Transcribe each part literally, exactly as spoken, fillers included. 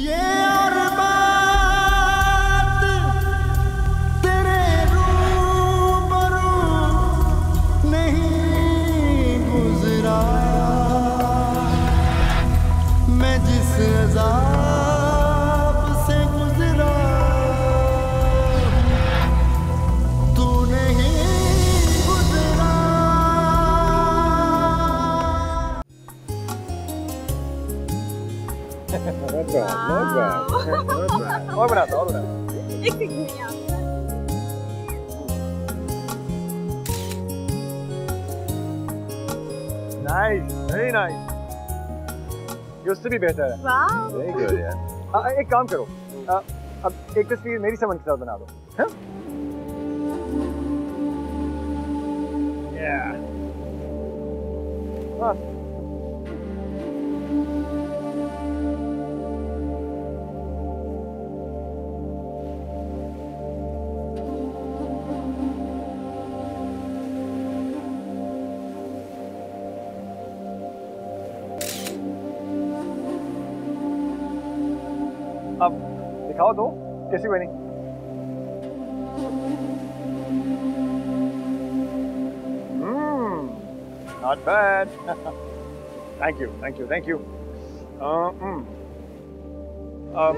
ये और बात तेरे रूबरू नहीं गुजरा मैं जिस अजाब से गुजरा तू नहीं गुजरा। Not bad, not bad. और बनाता और बनाता एक पिक नहीं आता। Nice, very nice. ये उससे भी बेहतर है। वाह। Very good यार। एक काम करो, अब एक तस्वीर मेरी समझ के साथ बना दो, हाँ? Yeah. हाँ। अब दिखाओ तो कैसी बनी। हम्म, not bad. Thank you, thank you, thank you. Uh, mm. um,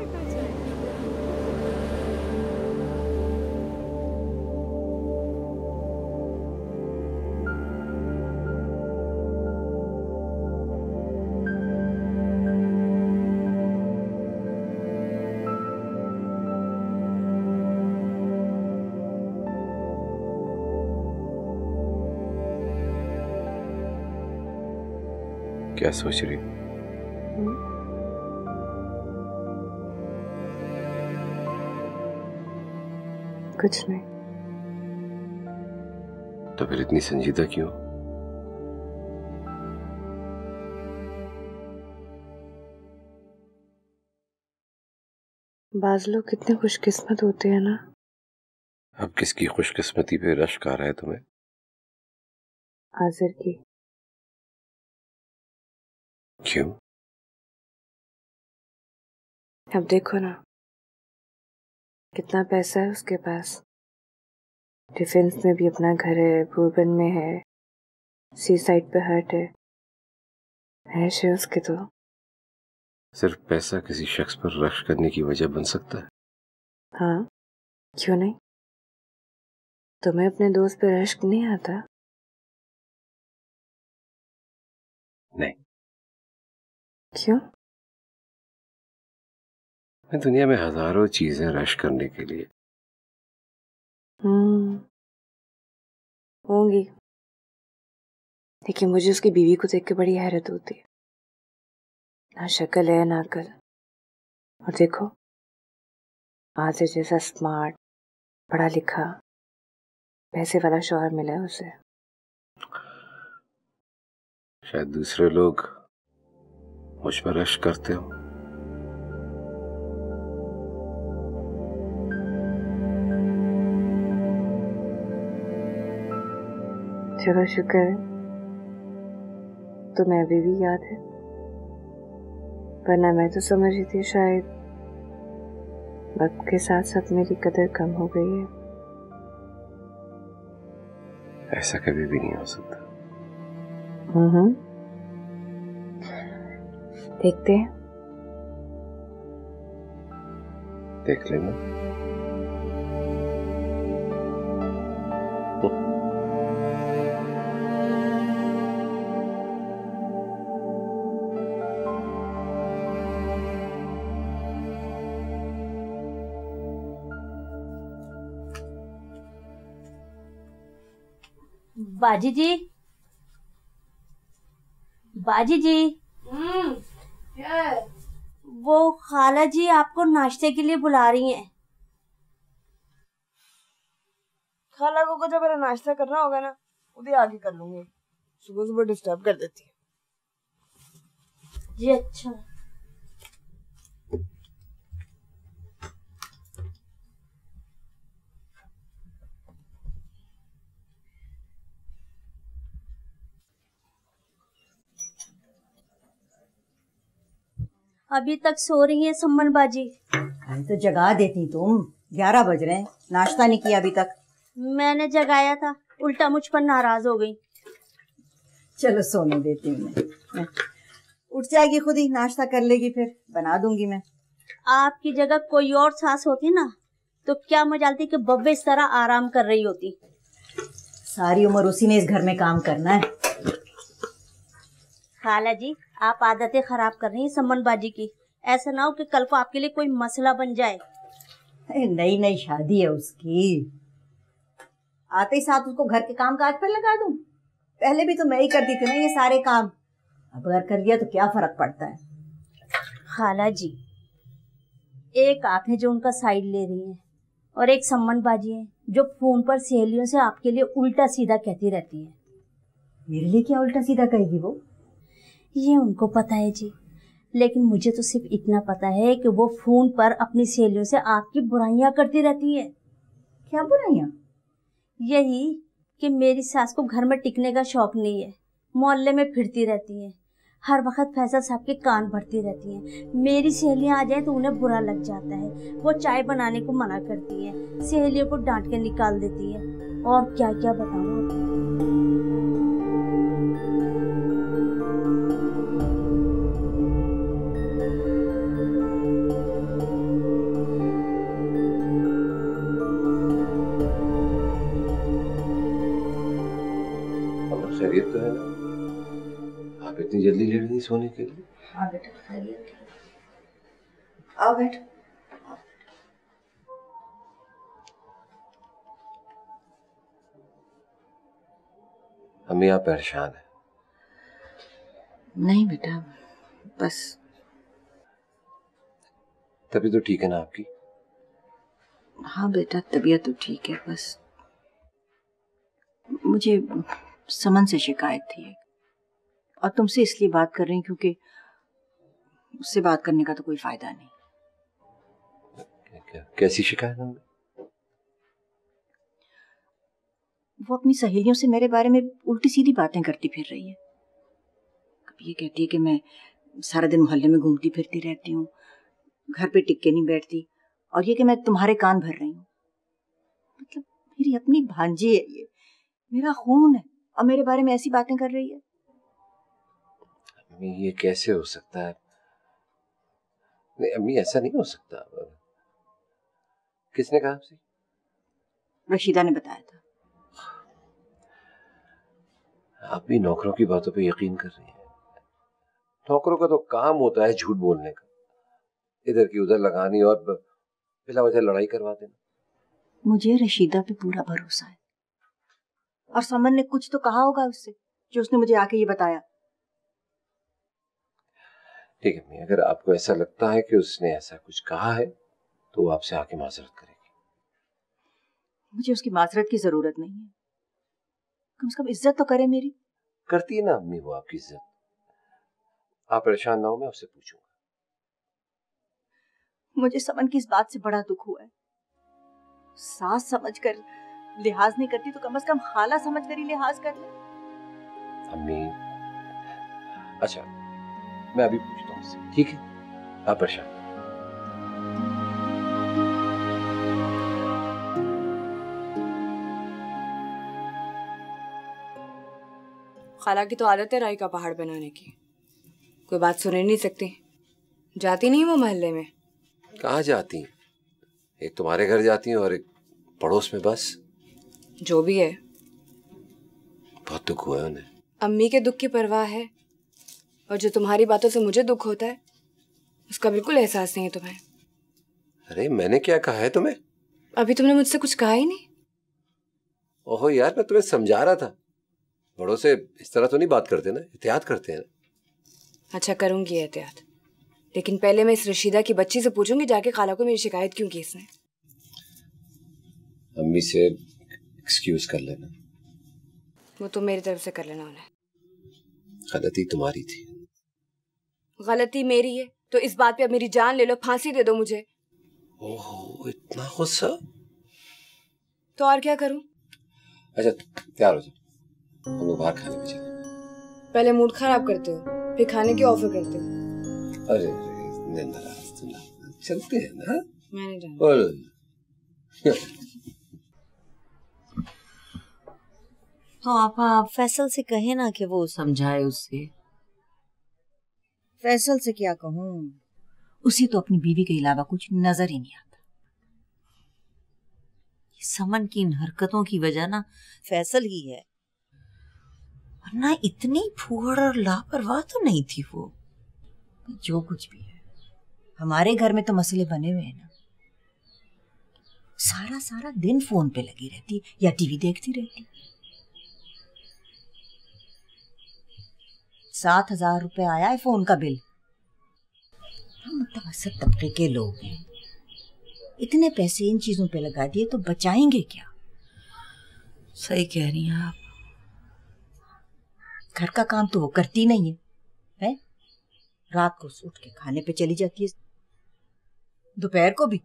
क्या सोच रही हूँ? कुछ नहीं। तो फिर इतनी संजीदा क्यों? बाज लोग कितने खुशकिस्मत होते हैं ना। अब किसकी खुशकिस्मती पे रश्क आ रहा है तुम्हें? आज़र की। क्यों? अब देखो ना कितना पैसा है उसके पास। डिफेंस में भी अपना घर है, बूर्बन में है, सी साइड पे हट है, है शेयर्स के। तो सिर्फ पैसा किसी शख्स पर रश करने की वजह बन सकता है। हाँ, क्यों नहीं? तुम्हें अपने दोस्त पे रश्क नहीं आता? नहीं। क्यों? मैं दुनिया में हजारों चीजें रश करने के लिए। हम्म, होंगी, लेकिन मुझे उसकी बीवी को देख के बड़ी हैरत होती है। ना शक्ल है ना अकल, और देखो आज़र जैसा स्मार्ट, पढ़ा लिखा, पैसे वाला शौहर मिला है उसे। शायद दूसरे लोग मुझ पर रश करते हो। चलो शुक्र है तुम्हें अभी भी याद है, वरना मैं तो समझ रही थी शायद वक्त के साथ साथ मेरी कदर कम हो गई है। ऐसा कभी भी नहीं हो सकता। हम्म, देखते हैं। देख लेना। बाजी जी, बाजी जी। हम्म, Yeah. वो खाला जी आपको नाश्ते के लिए बुला रही हैं। खाला को को जब मेरा नाश्ता करना होगा ना उधर आगे कर लूंगी। सुबह सुबह डिस्टर्ब कर देती है। जी अच्छा। अभी तक सो रही है सम्मन बाजी। अरे तो जगा देती तुम, ग्यारह बज रहे हैं, नाश्ता नहीं किया अभी तक। मैंने जगाया था, उल्टा मुझ पर नाराज हो गई। चलो सोने देती हूँ मैं, उठ जाएगी खुद ही, नाश्ता कर लेगी, फिर बना दूंगी मैं। आपकी जगह कोई और सास होती ना तो क्या मजा आती कि बब्बे इस तरह आराम कर रही होती। सारी उम्र उसी ने इस घर में काम करना है। खाला जी, आप आदतें खराब कर रही हैं सम्मन बाजी की, ऐसा ना हो कि कल को आपके लिए कोई मसला बन जाए। नई नई शादी है उसकी, आते ही साथ उसको घर के काम काज पर लगा दूं। पहले भी तो मैं ही करती थी ना ये सारे काम, अब अगर कर लिया तो क्या फर्क पड़ता है। खाला जी, एक आप है जो उनका साइड ले रही है और एक सम्मन बाजी है जो फोन पर सहेलियों से आपके लिए उल्टा सीधा कहती रहती है। मेरे लिए क्या उल्टा सीधा कहेगी वो, ये उनको पता है जी, लेकिन मुझे तो सिर्फ इतना पता है कि वो फोन पर अपनी सहेलियों से आपकी बुराइयां करती रहती है। क्या बुराइयां? यही कि मेरी सास को घर में टिकने का शौक नहीं है, मोहल्ले में फिरती रहती है, हर वक्त फैसल साहब के कान भरती रहती हैं। मेरी सहेलियां आ जाए तो उन्हें बुरा लग जाता है, वो चाय बनाने को मना करती है, सहेलियों को डांट के निकाल देती है, और क्या क्या बताऊं। शरीयत तो है ना, आप इतनी जल्दी लेट गई सोने के लिए। हाँ बेटा, खैरियत है। आओ बैठ। अम्मी आप परेशान है? नहीं बेटा, बस। तबीयत तो ठीक है ना आपकी? हाँ बेटा, तबीयत तो ठीक है, बस मुझे समन से शिकायत थी और तुमसे इसलिए बात कर रही क्योंकि उससे बात करने का तो कोई फायदा नहीं। क्या, क्या, कैसी शिकायत? वो अपनी सहेलियों से मेरे बारे में उल्टी सीधी बातें करती फिर रही है। कभी ये कहती है कि मैं सारा दिन मोहल्ले में घूमती फिरती रहती हूँ, घर पे टिक के नहीं बैठती, और ये कि मैं तुम्हारे कान भर रही हूँ। मतलब मेरी अपनी भांजी है ये, मेरा खून है, और मेरे बारे में ऐसी बातें कर रही है। अम्मी ये कैसे हो सकता है? नहीं अम्मी, ऐसा नहीं हो सकता। किसने कहा आपसे? रशीदा ने बताया था। आप भी नौकरों की बातों पे यकीन कर रही हैं? नौकरों का तो काम होता है झूठ बोलने का, इधर की उधर लगानी और बिला वजह लड़ाई करवा देना। मुझे रशीदा पे पूरा भरोसा है, और समन ने कुछ तो कहा होगा उससे जो उसने मुझे आके ये बताया। ठीक है अम्मी, अगर आपको ऐसा लगता है कि उसने ऐसा कुछ कहा है तो वो आपसे आके माजरत करेगी। मुझे उसकी माजरत की जरूरत नहीं है, कम से कम इज्जत तो करे मेरी। करती है ना अम्मी वो आपकी इज्जत, आप परेशान ना हो, मैं उससे पूछूंगा। मुझे समन की इस बात से बड़ा दुख हुआ है। सास समझ कर लिहाज नहीं करती तो कम से कम खाला समझ कर ही लिहाज कर ले। अम्मी अच्छा, मैं अभी पूछता हूँ, ठीक है? आप परेशान। खाला की तो आदत है राई का पहाड़ बनाने की, कोई बात सुन नहीं सकती, जाती नहीं वो मोहल्ले में। कहाँ जाती, एक तुम्हारे घर जाती है और एक पड़ोस में, बस। जो भी है, बहुत दुख हुआ है उन्हें। अम्मी के दुख की परवाह है, और जो तुम्हारी बातों से मुझे दुख होता है उसका बिल्कुल एहसास नहीं है तुम्हें। अरे मैंने क्या कहा है तुम्हें? अभी तुमने मुझसे कुछ कहा ही नहीं। ओहो यार, मैं तुम्हें समझा रहा था, बड़ों से इस तरह तो नहीं बात करते ना, एहतियात करते हैं ना। अच्छा करूंगी एहतियात, लेकिन पहले मैं इस रशीदा की बच्ची से पूछूंगी जाके खाला को मेरी शिकायत क्यों की इसने। अम्मी से एक्सक्यूज कर लेना, वो तो मेरी तरफ से कर लेना उन्हें। गलती तुम्हारी थी। गलती मेरी है तो इस बात पे अब मेरी जान ले लो, फांसी दे दो मुझे। ओहो इतना गुस्सा, तो और क्या करूं? अच्छा तैयार हो जाओ, हम लोग बाहर खाने पे चलें। पहले मूड खराब करते हो फिर खाने की ऑफर करते हो। अरे मैं नाराज तो ना, चलते हैं ना। मैंने जाना। और तो आप आप फैसल से कहे ना कि वो समझाए उससे। फैसल से क्या कहूँ, उसे तो अपनी बीवी के अलावा कुछ नजर ही नहीं आता। समन की इन हरकतों की वजह ना फैसल ही है, वरना इतनी फूहड़ और लापरवाह तो नहीं थी वो। जो कुछ भी है, हमारे घर में तो मसले बने हुए हैं ना, सारा सारा दिन फोन पे लगी रहती है या टीवी देखती रहती। सात हजार रुपये आया है फोन का बिल। हम मुतवसत तबके के लोग हैं, इतने पैसे इन चीजों पे लगा दिए तो बचाएंगे क्या? सही कह रही हैं आप। घर का काम तो वो करती नहीं है, है? रात को उठ के खाने पे चली जाती है, दोपहर को भी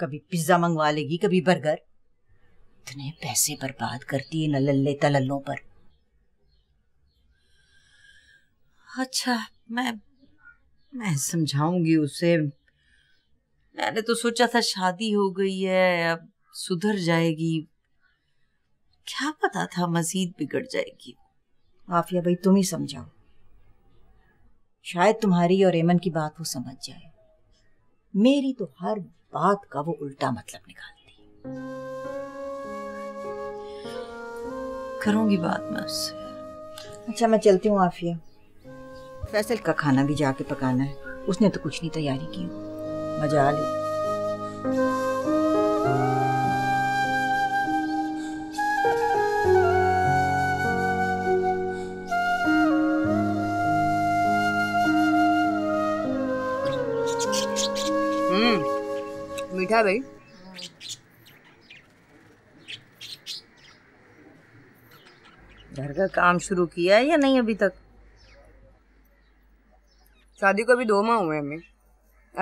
कभी पिज्जा मंगवा लेगी, कभी बर्गर। इतने पैसे बर्बाद करती है न लल्ले तलल्लों पर। अच्छा, मैं मैं समझाऊंगी उसे। मैंने तो सोचा था शादी हो गई है, अब सुधर जाएगी, क्या पता था मजीद बिगड़ जाएगी। आफिया भाई, तुम ही समझाओ, शायद तुम्हारी और ऐमन की बात वो समझ जाए। मेरी तो हर बात का वो उल्टा मतलब निकालती है। करूंगी बात मैं उससे। अच्छा, मैं चलती हूँ आफिया, फैसल का खाना भी जाके पकाना है, उसने तो कुछ नहीं तैयारी की। मजा ले। हम्म, मीठा भाई। घर का काम शुरू किया है या नहीं अभी तक? शादी को भी दो माह हुए हमें,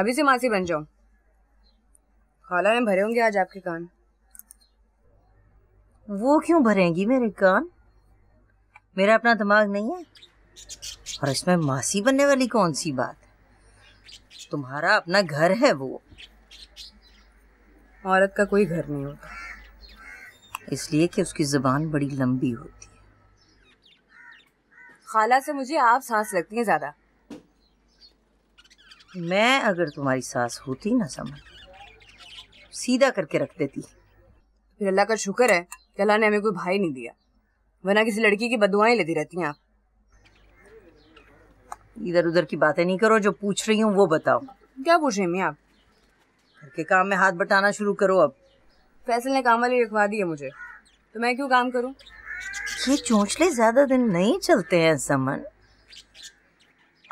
अभी से मासी बन जाऊं। खाला ने भरे होंगे आज आपके कान। वो क्यों भरेंगी मेरे कान? मेरा अपना दिमाग नहीं है? और इसमें मासी बनने वाली कौन सी बात है? तुम्हारा अपना घर है वो। औरत का कोई घर नहीं होता, इसलिए कि उसकी जुबान बड़ी लंबी होती है। खाला से मुझे आप सांस लगती हैं ज्यादा। मैं अगर तुम्हारी सास होती ना समझ, सीधा करके रख देती। फिर अल्लाह का शुक्र है कि अल्लाह ने हमें कोई भाई नहीं दिया, वरना किसी लड़की की बदुआएं लेती रहती हैं आप। इधर उधर की बातें नहीं करो, जो पूछ रही हूँ वो बताओ। क्या पूछ रही हैं आप? घर के काम में हाथ बटाना शुरू करो अब। फैसल ने काम वाली रखवा दी है मुझे, तो मैं क्यों काम करूँ? ये चोंचले ज्यादा दिन नहीं चलते हैं समन।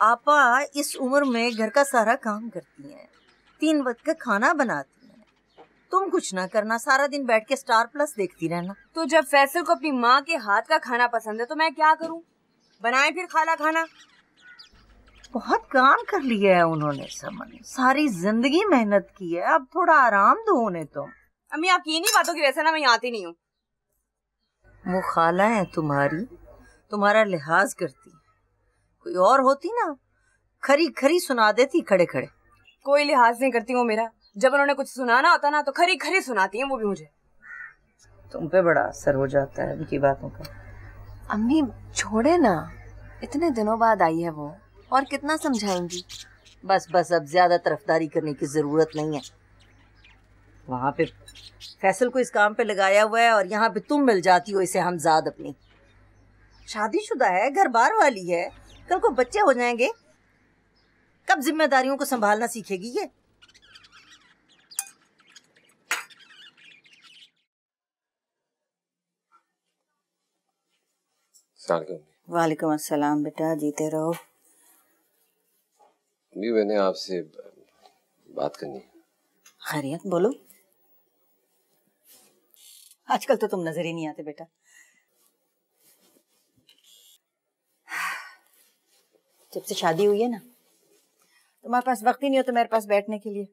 आपा इस उम्र में घर का सारा काम करती हैं, तीन वक्त का खाना बनाती हैं। तुम कुछ ना करना, सारा दिन बैठ के स्टार प्लस देखती रहना। तो जब फैसल को अपनी माँ के हाथ का खाना पसंद है तो मैं क्या करूँ? बनाए फिर खाला खाना। बहुत काम कर लिया है उन्होंने समन, सारी जिंदगी मेहनत की है, अब थोड़ा आराम दो उन्हें। तुम अम्मी आप ये नहीं, बातों की वैसे ना मैं आती नहीं हूँ। वो खाला है तुम्हारी, तुम्हारा लिहाज करती है। कोई और होती ना, खरी खरी सुना देती खड़े खड़े। कोई लिहाज नहीं करती वो मेरा, जब उन्होंने कुछ सुनाना होता ना तो खरी खरी सुनाती है वो भी मुझे। तुम पे बड़ा असर हो जाता है उनकी बातों का। अम्मी छोड़े ना, इतने दिनों बाद आई है वो, और कितना समझाएंगी। बस बस, अब ज्यादा तरफदारी करने की जरूरत नहीं है। वहाँ पे फैसल को इस काम पे लगाया हुआ है और यहाँ पे तुम मिल जाती हो इसे हमजाद अपनी। शादीशुदा है, घर बार वाली है, कल को बच्चे हो जाएंगे, कब जिम्मेदारियों को संभालना सीखेगी ये? वालेकुम अस्सलाम बेटा, जीते रहो। भी मैंने आपसे बात करनी है। खैरियत बोलो। आजकल तो तुम नजर ही नहीं आते बेटा। जब से शादी हुई है ना, तुम्हारे पास वक्त ही नहीं होता मेरे पास बैठने के लिए।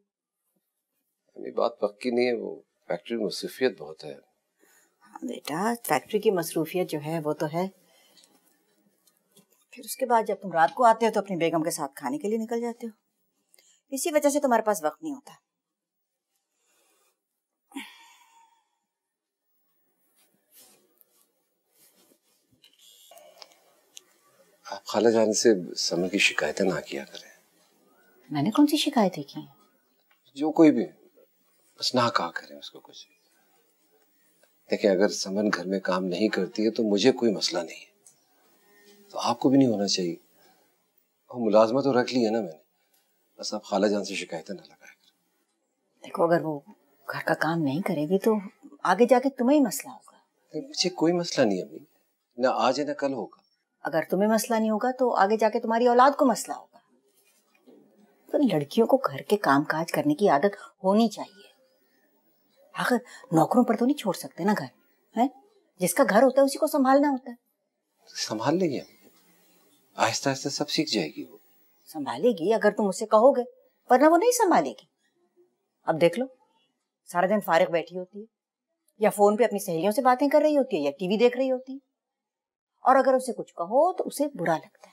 नहीं, बात वक्त की नहीं है, वो फैक्ट्री में मसरूफियत बहुत है। हाँ बेटा, फैक्ट्री की मसरूफियत जो है वो तो है। फिर उसके बाद जब तुम रात को आते हो तो अपनी बेगम के साथ खाने के लिए निकल जाते हो। इसी वजह से तुम्हारे पास वक्त नहीं होता। आप खाला जान से समय की शिकायतें ना किया करें। मैंने कौन सी शिकायतें की? जो कोई भी, बस ना कहा करें उसको कुछ। देखिए, अगर समन घर में काम नहीं करती है तो मुझे कोई मसला नहीं है, तो आपको भी नहीं होना चाहिए। और मुलाजमा तो रख ली है ना मैंने, बस आप खाला जान से शिकायतें ना लगाया करें। देखो, अगर वो घर का काम नहीं करेगी तो आगे जाके तुम्हें ही मसला होगा। मुझे कोई मसला नहीं है अभी, ना आज है ना कल होगा। अगर तुम्हें मसला नहीं होगा तो आगे जाके तुम्हारी औलाद को मसला होगा। तो लड़कियों को घर के कामकाज करने की आदत होनी चाहिए। आखिर नौकरों पर तो नहीं छोड़ सकते ना घर, हैं? जिसका घर होता है उसी को संभालना होता है। संभाल लेगी, आहिस्ता आहिस्ता सब सीख जाएगी। वो संभालेगी अगर तुम उससे कहोगे, वरना वो नहीं संभालेगी। अब देख लो, सारा दिन फारिग बैठी होती है, या फोन पे अपनी सहेलियों से बातें कर रही होती है, या टीवी देख रही होती है, और अगर उसे कुछ कहो तो उसे बुरा लगता है।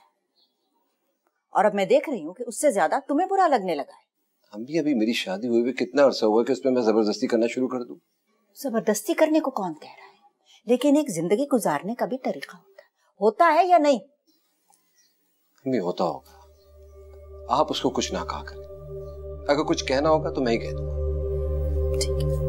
और अब मैं देख रही हूँ कि उससे ज्यादा तुम्हें बुरा लगने लगा है। हम भी अभी, मेरी शादी हुई भी कितना अरसा हुआ कि उसमें मैं जबरदस्ती करना शुरू कर दूं। जबरदस्ती करने को कौन कह रहा है, लेकिन एक जिंदगी गुजारने का भी तरीका होता है। होता है या नहीं? भी होता होगा। आप उसको कुछ ना कहा करें, अगर कुछ कहना होगा तो मैं ही कह दूंगा। ठीक है।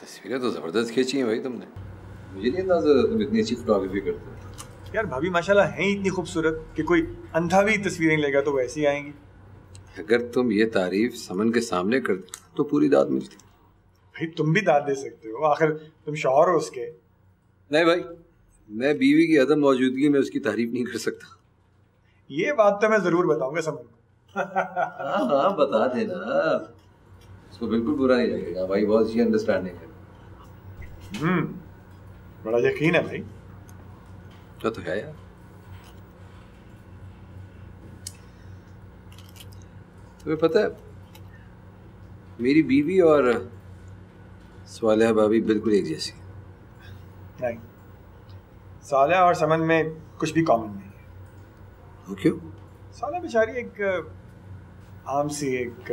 तस्वीरें तो जबरदस्त खींची हैं भाई तुमने। मुझे नहीं अंदाजा था तुम इतनी अच्छी फोटोग्राफी करते हो। यार भाभी माशाल्लाह हैं इतनी खूबसूरत कि कोई अंधा भी तस्वीरें लेगा तो वैसी आएंगी। अगर तुम ये तारीफ समन के सामने करते तो पूरी दाद मिलती। भाई तुम भी दाद दे सकते हो, आखिर तुम शौहर हो उसके। नहीं भाई, मैं बीवी की अदम मौजूदगी में उसकी तारीफ नहीं कर सकता। ये बात तो मैं जरूर बताऊंगा समन को। हाँ हाँ बता देना, उसको बिल्कुल बुरा नहीं लगेगा भाई, बहुत अच्छी अंडरस्टैंडिंग है। हम्म, बड़ा यकीन है भाई। क्या तो है यार। तुम्हें पता है मेरी बीवी और सालेहा भाभी बिल्कुल एक जैसी है। नहीं, सालेहा और समन में कुछ भी कॉमन नहीं है। वो क्यों? सालेहा बेचारी एक आम सी, एक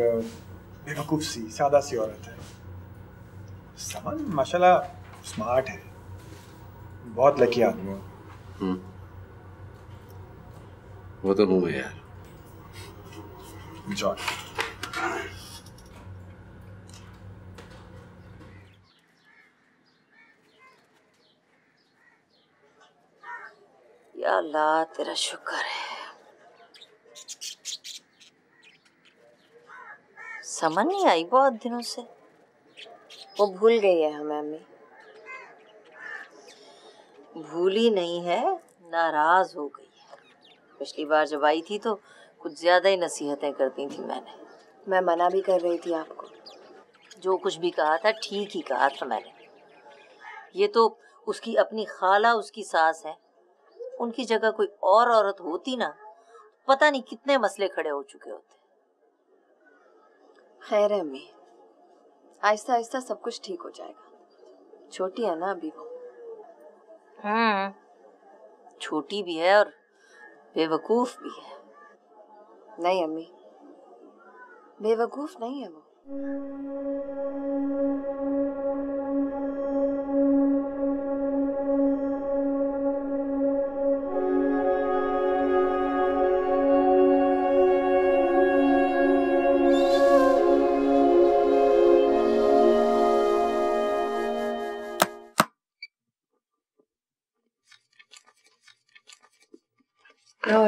बेवकूफ सी, सादा सी औरत है। समन माशाल्लाह स्मार्ट है, बहुत लकी आदमी है। वो तो हूँ मैं यार। जॉन, या अल्लाह तेरा शुक्र है। समझ नहीं आई बहुत दिनों से, वो भूल गई है हमें। अम्मी भूली नहीं है, नाराज हो गई है। पिछली बार जब आई थी तो कुछ ज्यादा ही नसीहतें करती थी। मैंने मैं मना भी कर रही थी आपको। जो कुछ भी कहा था ठीक ही कहा था मैंने। ये तो उसकी अपनी खाला, उसकी सास है, उनकी जगह कोई और औरत होती ना, पता नहीं कितने मसले खड़े हो चुके होते। खैर है अम्मी, आहिस्ता आहिस्ता सब कुछ ठीक हो जाएगा। छोटी है ना अभी वो। हाँ, छोटी भी है और बेवकूफ भी है। नहीं अम्मी, बेवकूफ नहीं है वो।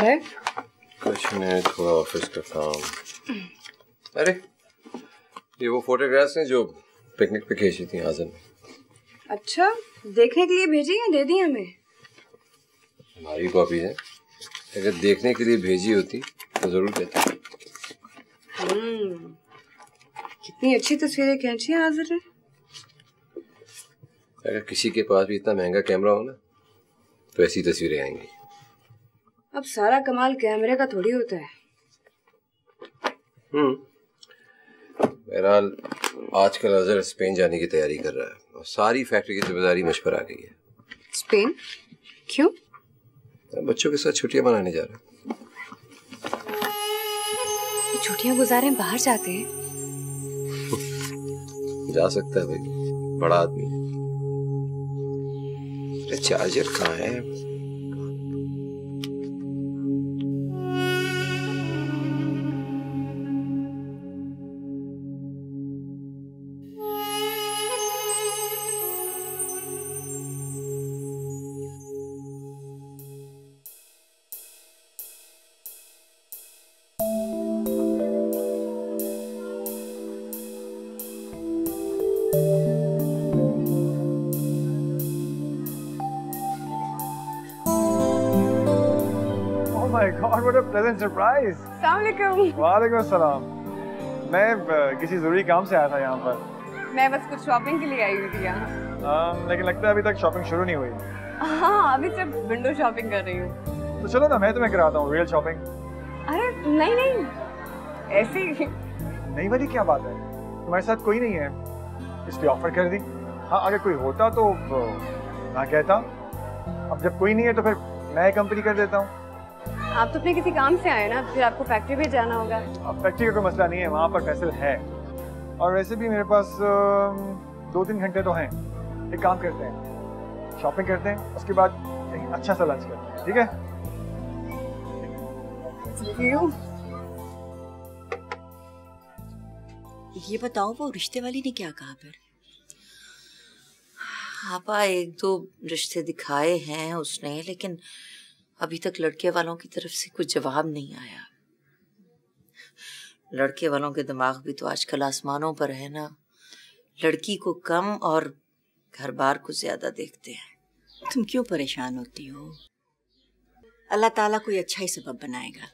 है। कुछ नहीं, थोड़ा ऑफिस का काम। अरे ये वो फोटोग्राफ्स हैं जो पिकनिक पे खींची थी आजम ने। अच्छा, देखने के लिए भेजी या दे दी हमें? हमारी कॉपी है, अगर देखने के लिए भेजी होती तो जरूर देते। हम्म, कितनी अच्छी तस्वीरें खींची हैं आजम ने। अगर किसी के पास भी इतना महंगा कैमरा हो ना तो ऐसी तस्वीरें आएंगी। अब सारा कमाल कैमरे का थोड़ी होता है। हम्म, बहरहाल आजकल अजहर स्पेन जाने की तैयारी कर रहा है और सारी फैक्ट्री की जिम्मेदारी मुझ पर आ गई है। स्पेन क्यों? बच्चों के साथ छुट्टियां मनाने जा रहा है। छुट्टियां गुजारे बाहर जाते हैं? जा सकता है भाई, बड़ा आदमी। चार्जर कहाँ है? सरप्राइज। अस्सलामुअलैकुम। वालेकुम अस्सलाम। मैं किसी जरूरी काम से आया था यहाँ पर। मैं बस कुछ शॉपिंग के लिए आई हुई थी यहाँ, लेकिन लगता है अभी तक शॉपिंग शुरू नहीं हुई। हाँ, अभी सिर्फ विंडो शॉपिंग कर रही हूँ। तो चलो ना, मैं तुम्हें कराता हूँ रियल शॉपिंग। अरे नहीं नहीं, ऐसे नहीं। भाई क्या बात है, तुम्हारे साथ कोई नहीं है इसलिए ऑफर कर दी। हाँ, अगर कोई होता तो ना कहता, अब जब कोई नहीं है तो फिर मैं कंपनी कर देता हूँ। आप तो अपने किसी काम से आए ना, फिर आपको फैक्ट्री भी जाना होगा। अब फैक्ट्री का कोई मसला नहीं है, वहाँ पर फैसल है और वैसे भी मेरे पास दो तीन घंटे तो हैं। एक काम करते हैं, शॉपिंग करते हैं, उसके बाद एक अच्छा सा लंच करते हैं। ठीक है? ये बताओ वो रिश्ते वाली ने क्या कहा? पर आपा एक दो रिश्ते दिखाए हैं उसने, लेकिन अभी तक लड़के वालों की तरफ से कुछ जवाब नहीं आया। लड़के वालों के दिमाग भी तो आजकल आसमानों पर है ना, लड़की को कम और घर बार को ज्यादा देखते हैं। तुम क्यों परेशान होती हो? अल्लाह ताला कोई अच्छा ही सबब बनाएगा।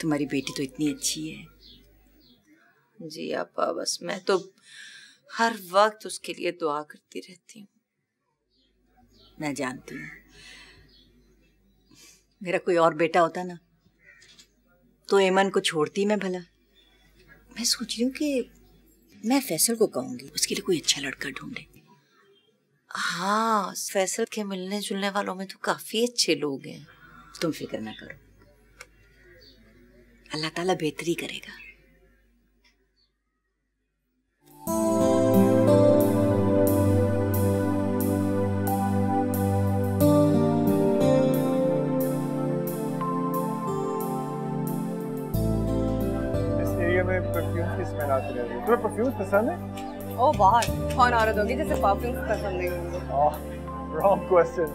तुम्हारी बेटी तो इतनी अच्छी है। जी आपा, बस मैं तो हर वक्त उसके लिए दुआ करती रहती हूँ। मैं जानती हूँ, मेरा कोई और बेटा होता ना तो ऐमन को छोड़ती मैं भला। मैं सोच रही हूँ कि मैं फैसल को कहूँगी उसके लिए कोई अच्छा लड़का ढूंढे। हाँ, फैसल के मिलने जुलने वालों में तो काफी अच्छे लोग हैं। तुम फिक्र ना करो, अल्लाह ताला बेहतरी करेगा। तुम्हें परफ्यूम पसंद है? ओ बाहर कौन औरत होगी जिसे परफ्यूम पसंद नहीं होंगे? Wrong question.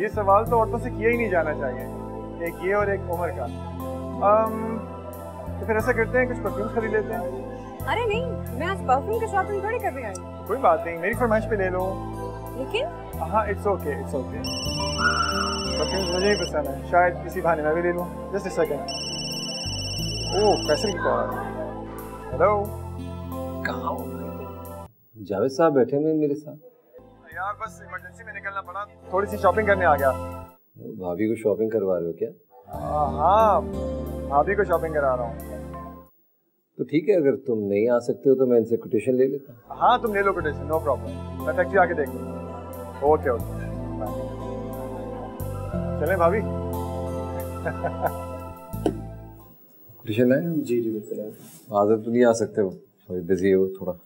ये सवाल तो औरतों से किया ही नहीं जाना चाहिए, एक ये और एक उम्र का। um, तो फिर ऐसा करते हैं कुछ परफ्यूम खरीद लेते हैं। अरे नहीं, मैं आज परफ्यूम की शॉपिंग थोड़ी कर रही हूँ। कोई बात नहीं, मेरी फरमाइश पे ले लो। लेकिन हाँ, it's okay it's okay, perfume मुझे ही पसंद है, शायद इसी बहाने मैं भी ले लूँ। Just a second. Oh, Faisal की कॉल। हेलो, कहाँ हो भाई? जावेद साहब बैठे हैं मेरे साथ। यार बस इमरजेंसी में निकलना पड़ा, थोड़ी सी शॉपिंग करने आ गया। भाभी को शॉपिंग करवा रहे हो क्या? हाँ, भाभी को शॉपिंग करा रहा हूँ। तो ठीक है, अगर तुम नहीं आ सकते हो तो मैं इनसे कोटेशन ले लेता हूँ। हाँ, तुम ले लो कोटेशन, नो प्रॉब्लम, मैं फैक्ट्री आके देख लूँगा। ओके ओके, चलें भाभी। है? जी जी बिल्कुल। आदत तो नहीं आ सकते हो, थोड़ी बिजी हो थोड़ा।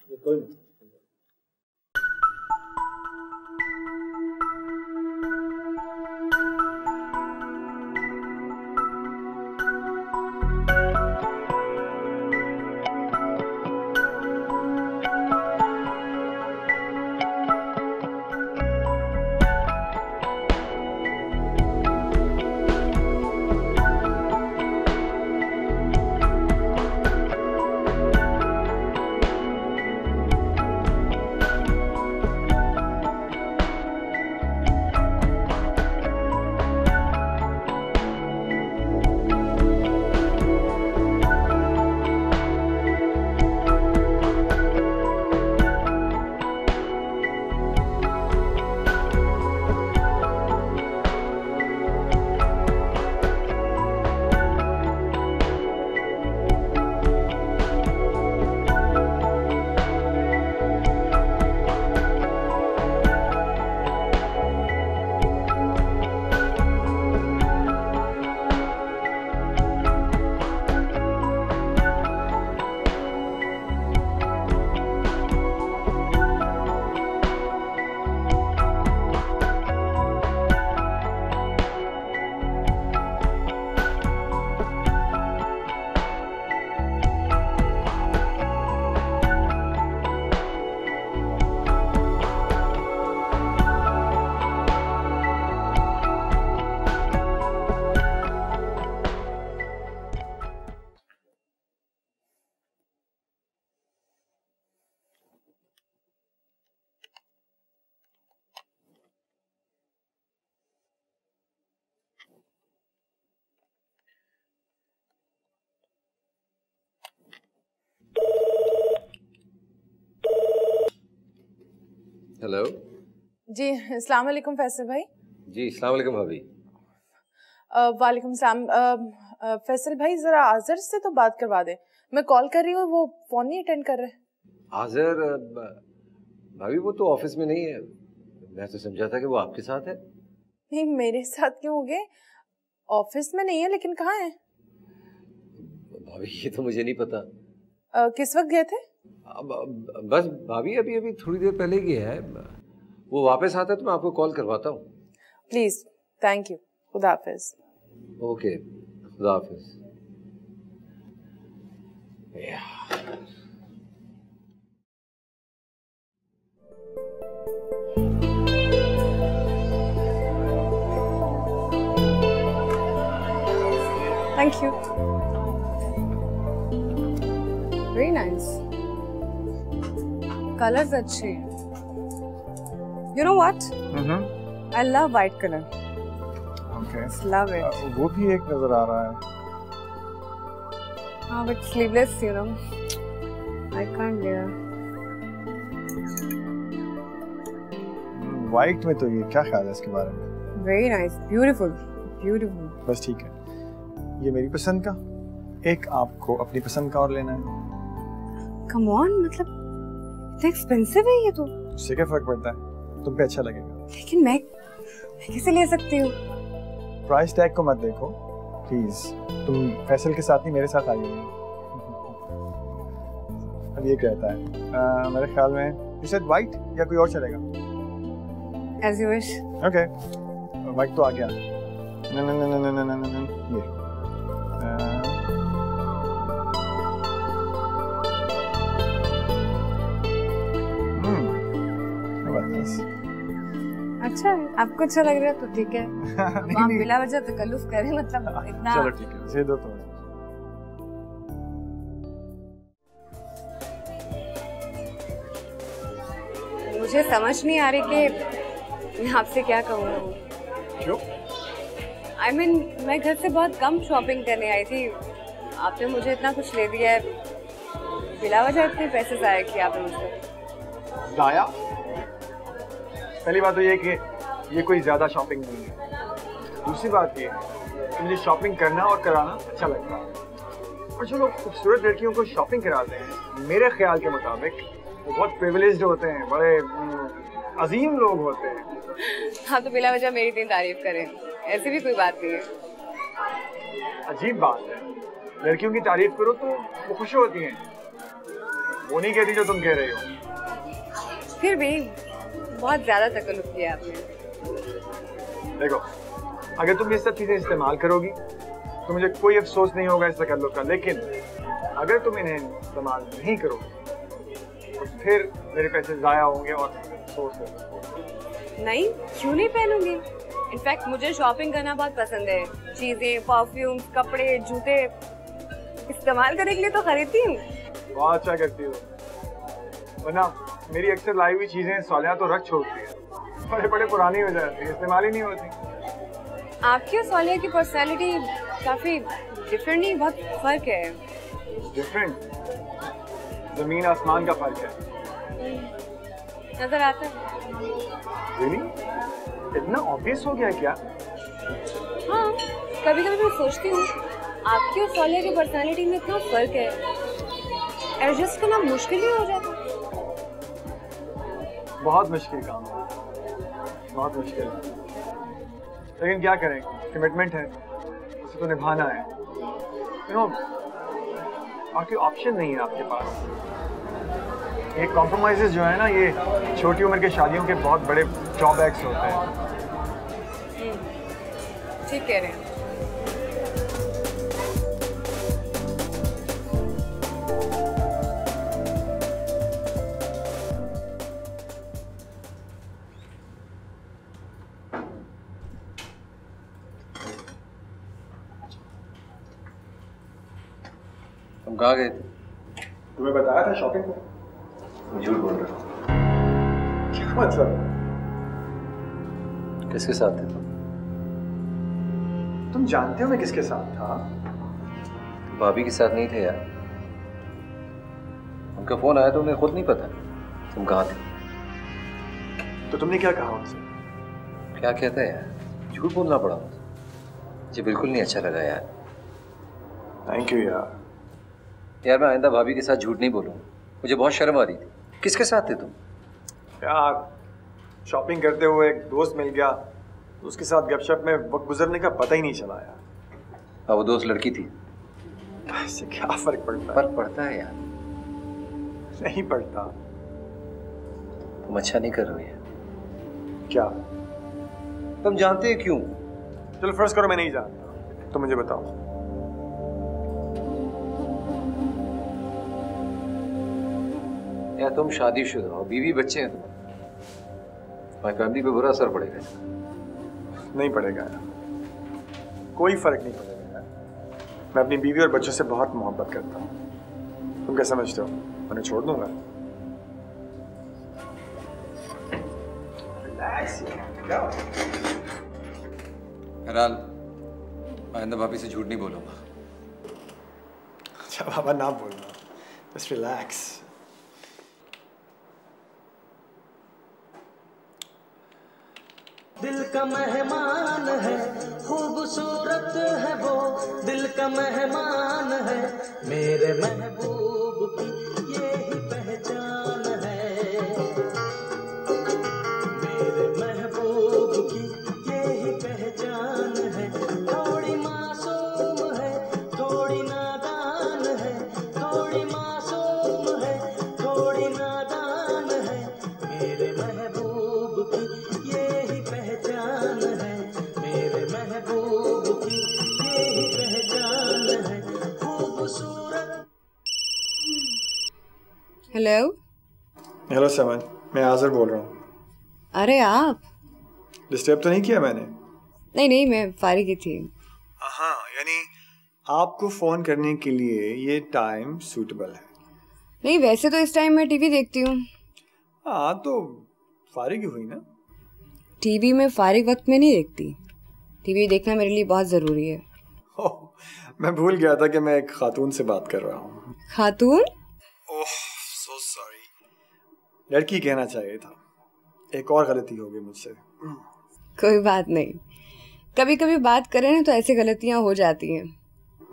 हेलो जी, अस्सलाम वालेकुम फैसल भाई। जी अस्सलाम वालेकुम भाभी। वालेकुम सलाम। फैसल भाई ज़रा आज़र से तो बात करवा दें, मैं कॉल कर रही हूँ वो फ़ोन नहीं अटेंड कर रहे। आज़र भाभी वो तो ऑफिस में नहीं है, मैं तो समझा था कि वो आपके साथ है। नहीं मेरे साथ क्यों हो गए, ऑफिस में नहीं है लेकिन कहाँ है? भाभी ये तो मुझे नहीं पता। आ, किस वक्त गए थे? अब, अब, बस भाभी अभी अभी थोड़ी देर पहले गया है, वो वापस आता है तो मैं आपको कॉल करवाता हूँ। प्लीज, थैंक यू, खुदा हाफिज। ओके खुदा हाफिज। Thank you. Very nice. Colors अच्छे हैं. You know what? Mm-hmm. I love white color. Okay. Just love it. Uh, वो भी एक नजर आ रहा है. हाँ, but sleeveless, you know. I can't wear. White में तो ये क्या ख्याल है इसके बारे में? Very nice, beautiful, beautiful. बस ठीक है. ये मेरी पसंद का, एक आपको अपनी पसंद का और लेना है। Come on, मतलब इतना एक्सपेंसिव है ये तो। इससे क्या फर्क पड़ता है, तुम पे अच्छा लगेगा। लेकिन मैं मैं कैसे ले सकती हूँ? प्राइस टैग को मत देखो प्लीज, तुम फैसल के साथ नहीं मेरे साथ आई हो। अब ये कहता है आ, मेरे ख्याल में इसे वाइट या कोई और चलेगा। As you wish. Okay, white तो आ गया। न न न न न न ये अच्छा है, आपको अच्छा लग रहा है तो ठीक है। आप बिला वजह तकल्लुफ करें मतलब इतना। चलो ठीक है, ये दो तो मुझे समझ नहीं आ रही कि मैं आपसे क्या कहूँ। क्यों? I mean मैं घर से बहुत कम शॉपिंग करने आई थी, आपने मुझे इतना कुछ ले दिया है, बिला वजह इतने पैसे ज़ाया किए आपने मुझसे। ज़ाया? पहली बात तो ये कि ये कोई ज़्यादा शॉपिंग नहीं है, दूसरी बात ये कि मुझे शॉपिंग करना और कराना अच्छा लगता है, और जो लोग खूबसूरत लड़कियों को शॉपिंग कराते हैं मेरे ख्याल के मुताबिक वो बहुत प्रिविलेज्ड होते हैं, बड़े अजीम लोग होते हैं। हाँ तो बिला वजह मेरी इतनी तारीफ करें, ऐसी भी कोई बात नहीं है। अजीब बात है, लड़कियों की तारीफ करो तो वो खुश होती हैं, वो नहीं कहती जो तुम कह रहे हो। फिर भी बहुत ज़्यादा तकल्लुफ़ किया आपने। देखो अगर तुम ये सब चीज़ें इस्तेमाल करोगी तो मुझे कोई अफसोस नहीं होगा इस तकल्लुफ़ का, लेकिन अगर तुम इन्हें इस्तेमाल नहीं करोगी तो फिर मेरे पैसे ज़ाया होंगे और अफसोस होगा। नहीं, क्यों नहीं पहनूंगी? इनफैक्ट मुझे शॉपिंग करना बहुत पसंद है, चीज़ें, परफ्यूम, कपड़े, जूते इस्तेमाल करने के लिए तो खरीदती हूँ। बहुत अच्छा करती हो, वरना मेरी अक्सर लाई हुई चीजें सौलिया तो रख छोड़ती है, बड़े बड़े पुरानी हो जाती है, इस्तेमाल ही नहीं होती। आपकी और सौलिया की पर्सनैलिटी काफी डिफरेंट नहीं, बहुत फर्क है। डिफरेंट? जमीन आसमान का फर्क है। नजर आता है। इतना ऑब्वियस हो गया क्या? हाँ कभी कभी मैं सोचती हूँ आपकी और सौलिया की पर्सनैलिटी में इतना फर्क है, एडजस्ट करना मुश्किल ही हो जाता है। बहुत मुश्किल काम है, बहुत मुश्किल, लेकिन क्या करें, कमिटमेंट है, उसे तो निभाना है। यू नो बाकी ऑप्शन नहीं है आपके पास। ये कॉम्प्रोमाइजेस जो है ना, ये छोटी उम्र के शादियों के बहुत बड़े ड्रॉबैक्स होते हैं। ठीक कह रहे हैं। कहाँ गए थे? तुम्हें बताया था शॉपिंग को? झूठ बोल रहा हूँ। क्या मतलब? किसके साथ थे तुम? तुम जानते हो मैं किसके साथ था? भाभी के साथ नहीं थे यार, उनका फोन आया तो उन्हें खुद नहीं पता तुम कहाँ थे। तो तुमने क्या कहा उनसे? क्या कहता है यार, झूठ बोलना पड़ा मुझे। जी बिल्कुल नहीं अच्छा लगा यार। थैंक यू यार। यार मैं आइंदा भाभी के साथ झूठ नहीं बोलूँगा, मुझे बहुत शर्म आ रही थी। किसके साथ थे तुम? यार शॉपिंग करते हुए एक दोस्त मिल गया, उसके साथ गपशप में वक्त गुजरने का पता ही नहीं चला यार। हाँ वो दोस्त लड़की थी। इससे क्या फर्क पड़ता है? फर्क पड़ता है यार। नहीं पड़ता। तुम अच्छा नहीं कर रहे यार। क्या? तुम जानते हो क्यों? चलो फर्ज करो मैं नहीं जानता, तुम मुझे बताओ। या तुम शादीशुदा हो, बीवी बच्चे हैं, तुम्हारी फैमिली पे बुरा असर पड़ेगा। नहीं पड़ेगा यार, कोई फर्क नहीं पड़ेगा यार। मैं अपनी बीवी और बच्चों से बहुत मोहब्बत करता हूँ। तुम क्या समझते हो मैंने छोड़ दूंगा? हराल आइंदा भाभी से झूठ नहीं बोलूंगा। अच्छा बाबा ना बोलना, बस रिलैक्स। दिल का मेहमान है, खूबसूरत है वो, दिल का मेहमान है, मेरे महबूब की यही पहचान है, मेरे महबूब की यही पहचान है। थोड़ी मासूम है, थोड़ी नादान है, थोड़ी मासूम है, थोड़ी नादान है, मेरे महबूब की हेलो। हेलो समन, मैं आज़र बोल रहा हूँ। अरे आप डिस्टर्ब तो नहीं किया मैंने? नहीं नहीं मैं फारिग थी। हाँ यानी आपको फ़ोन करने के लिए ये टाइम सूटेबल है? नहीं वैसे तो इस टाइम मैं टीवी देखती हूँ। हाँ तो फारिग हुई ना। टीवी में फारिग वक्त में नहीं देखती, टीवी देखना मेरे लिए बहुत ज़रूरी है। ओह मैं भूल गया था कि मैं एक खातून से बात कर रहा हूँ। खातून? ओह सो सॉरी, लड़की कहना चाहिए था। एक और गलती हो गई मुझसे। कोई बात नहीं, कभी कभी बात करें ना तो ऐसी गलतियाँ हो जाती हैं।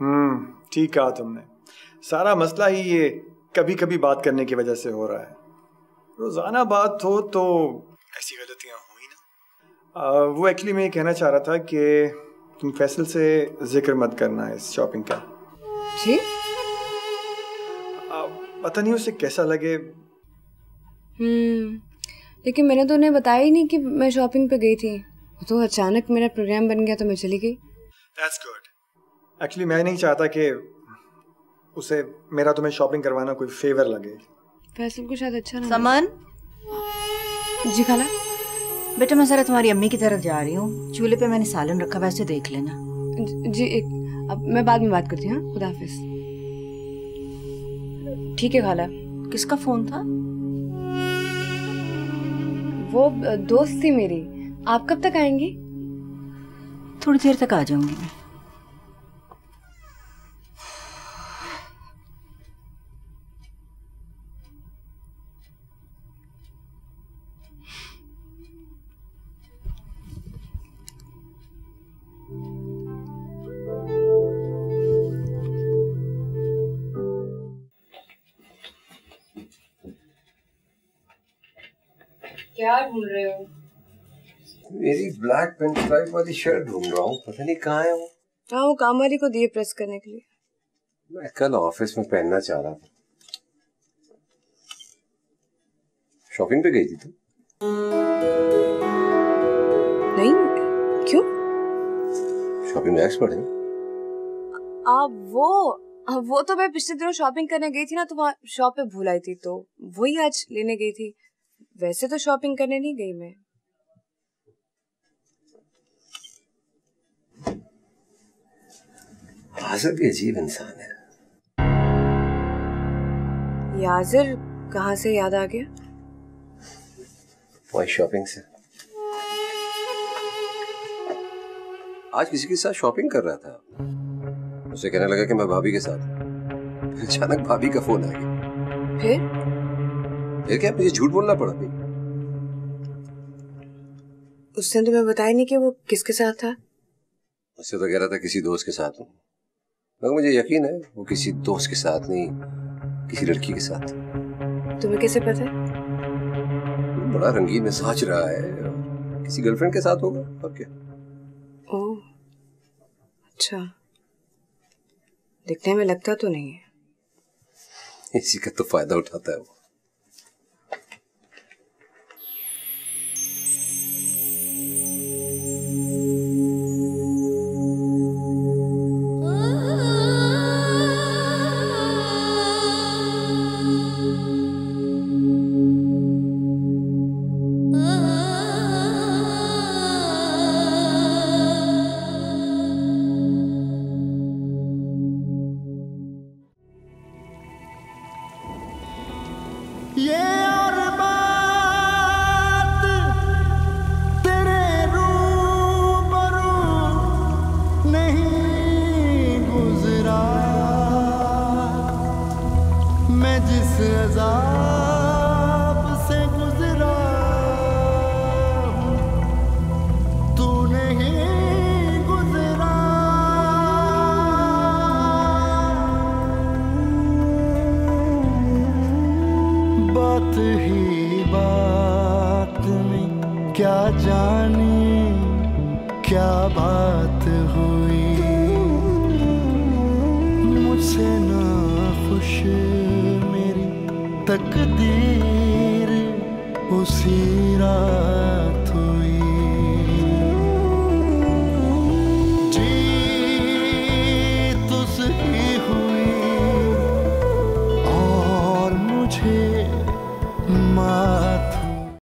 हम्म ठीक कहा तुमने, सारा मसला ही ये कभी कभी बात करने की वजह से हो रहा है। रोज़ाना बात हो तो ऐसी गलतियाँ हुई ना। वो एक्चुअली मैं ये कहना चाह रहा था कि तुम फैसल से जिक्र मत करना है इस शॉपिंग का। जी? आ, पता नहीं उसे कैसा लगे। हम्म लेकिन मैंने तो उन्हें बताया ही नहीं कि मैं शॉपिंग पे गई थी, तो अचानक मेरा प्रोग्राम बन गया तो मैं चली गई। That's good. Actually, मैं नहीं चाहता कि उसे मेरा तुम्हें शॉपिंग करवाना कोई फेवर लगे। फैसल को शायद अच्छा ना। सामान? जी खाला। बेटा मैं जरा तुम्हारी अम्मी की तरफ जा रही हूँ, चूल्हे पे मैंने सालन रखा, वैसे देख लेना। जी एक, अब मैं बाद में बात करती हूँ। खुदा हाफिज। ठीक है खाला। किसका फोन था? वो दोस्त थी मेरी। आप कब तक आएंगी? थोड़ी देर तक आ जाऊंगी मैं। क्या ढूंढ रहे हो? मेरी ब्लैक पेन स्ट्राइप वाली शर्ट ढूंढ रहा हूँ, पता नहीं कहाँ है वो। हाँ वो काम वाली को दिए प्रेस करने के लिए। मैं कल ऑफिस में पहनना चाह रहा था। शॉपिंग पे गई थी तुम? नहीं क्यों? शॉपिंग में एक्सपर्ट है। आप वो वो तो मैं पिछले दिनों शॉपिंग करने गई थी ना, तो वहाँ शॉप पे भूल आई थी तो वही आज लेने गई थी। वैसे तो शॉपिंग करने नहीं गई मैं। आज़र भी अजीब इंसान है। ये आज़र कहाँ से याद आ गया? वही शॉपिंग से। आज किसी के साथ शॉपिंग कर रहा था, उसे कहने लगा कि मैं भाभी के साथ। अचानक भाभी का फोन आ गया। फिर? फिर क्या, मुझे झूठ बोलना पड़ा? उसने तुम्हें बताया नहीं कि वो किसके साथ था? उससे तो कह रहा था किसी दोस्त के साथ हूँ, मगर मुझे यकीन है वो किसी दोस्त के साथ नहीं, किसी लड़की के साथ। तुम्हें कैसे पता है? बड़ा रंगीन मिजाज रहा है, किसी गर्लफ्रेंड के साथ होगा और क्या। ओह अच्छा, दिखने में लगता तो नहीं है। इसी का तो फायदा उठाता है वो। तकदीर उसी रात